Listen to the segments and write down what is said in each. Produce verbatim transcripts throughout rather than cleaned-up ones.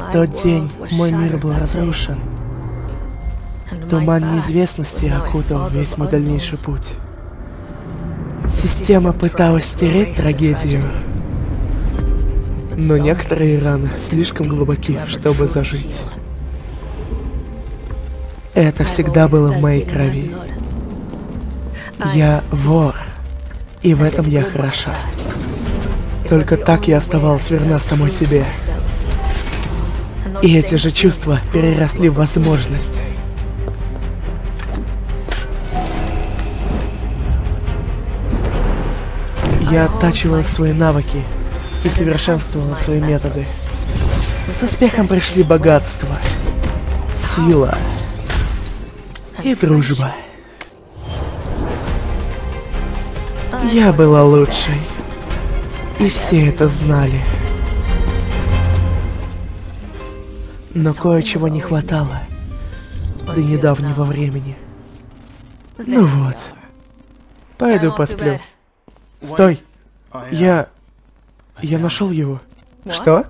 В тот день мой мир был разрушен. Туман неизвестности окутал весь мой дальнейший путь. Система пыталась стереть трагедию, но некоторые раны слишком глубоки, чтобы зажить. Это всегда было в моей крови. Я вор, и в этом я хороша. Только так я оставалась верна самой себе. И эти же чувства переросли в возможности. Я оттачивала свои навыки и совершенствовала свои методы. С успехом пришли богатство, сила и дружба. Я была лучшей, и все это знали. Но кое-чего не хватало до недавнего времени. Ну вот, пойду посплю. Стой! Я... Я нашел его. Что?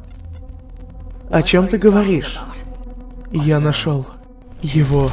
О чем ты говоришь? Я нашел его.